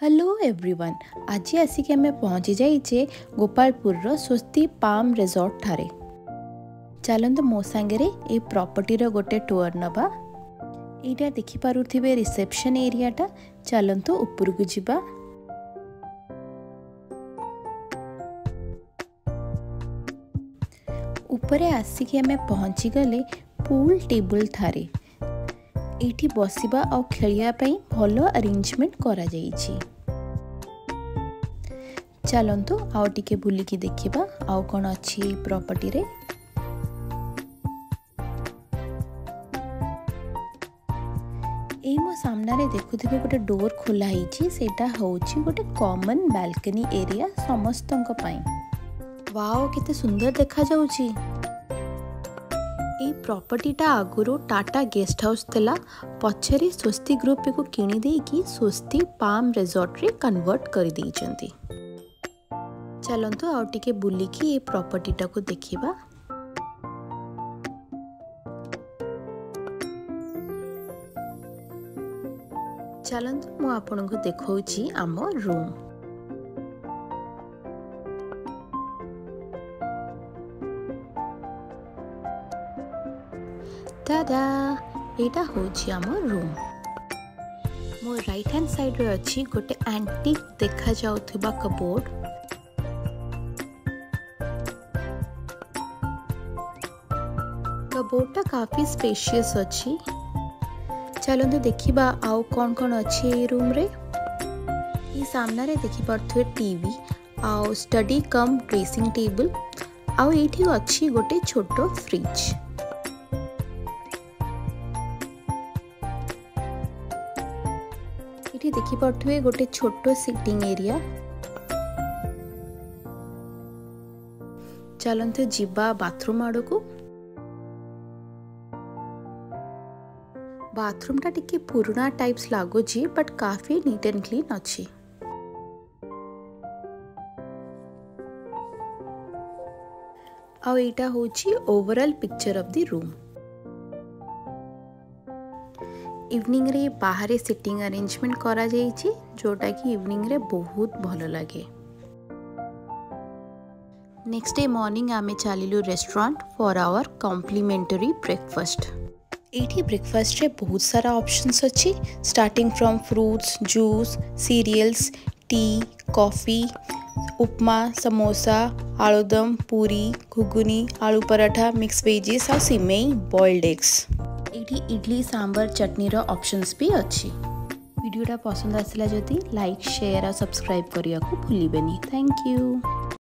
Hello everyone, आज आसिक आम पहुँची जाइए गोपालपुर रो स्वस्ति पाम रिजॉर्ट ठारे। चलत मो सांगे ये प्रॉपर्टी रो गोटे टूर नवा। यहाँ देखिपे रिसेप्शन एरियाटा, चलत उपरकू जावा। उपरे आसिक आम पहुँची गले पूल टेबल ठारे। एठी बसिबा और खेलिया पई भलो अरेंजमेंट करा जाईछि। चलंतु आउ टिके बुलिकी देखिबा आउ कोन अछि प्रॉपर्टी रे। एई मो सामना रे देखुथिबे गोटे डोर खोला हिछि, सेटा होछि गोटे कॉमन बालकनी एरिया समस्तक पई। वाओ केते सुंदर देखा जाउछि। ये प्रॉपर्टीटा आगुरी टाटा गेस्ट हाउस थला, पछरे स्वस्ति ग्रुप को किणी देकी स्वस्ति पाम रिजॉर्ट रे कन्वर्ट कर देइचंती। चलंतु आउ टिके बुली की ये प्रॉपर्टीटा को देखिबा। चलंतु मु आपन को देखौची आम रूम। दादा एटा होछि हमर रूम। मो राइट हैंड साइड रे अछि गोटे एंटीक देखा जाउथिबा कबोर्ड। कबोर्डटा काफी स्पेशियस अछि। चलंतु देखिबा आउ कोन कोन अछि ए रूम रे। ई सामना रे देखि परथु टीवी आउ स्टडी कम ड्रेसिंग टेबल आउ एठी अछि गोटे छोटो फ्रिज। ये देखि पड़े गोटे छोटो सिटिंग एरिया। चलते जीवा बाथरूम आड़ को। बाथरूम टा टिके पुराना टाइप्स लगुच, बट काफी नीट एंड क्लीन अच्छी। आउ एटा होची overall picture of the room. Evening रे बाहर सिटिंग अरेंजमेंट करा जाइछि, जोटा कि इवनिंग रे बहुत भलो लगे। नेक्स्ट डे मॉर्निंग आमे चलिलु restaurant for our complimentary breakfast. एठी ब्रेकफास्ट रे बहुत सारा ऑप्शंस अछि, starting from fruits, juice, cereals, tea, coffee, upma, samosa, आलूदम, puri, ghugni, aloo paratha, mix veggies और सिमेई बॉइल्ड एग्स। इडली, सांबर, चटनी रो ऑप्शंस भी अच्छी। वीडियोटा पसंद आसला जदि लाइक, शेयर और सब्सक्राइब करिया को भूलिबेनी। Thank you.